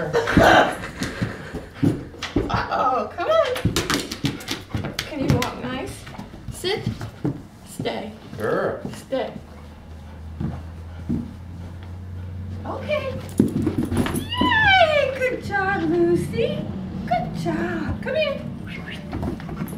sure. Uh-oh, come on. Can you walk nice? Sit. Stay. Sure. Stay. Okay. Yay! Good job, Lucy. Good job. Come here.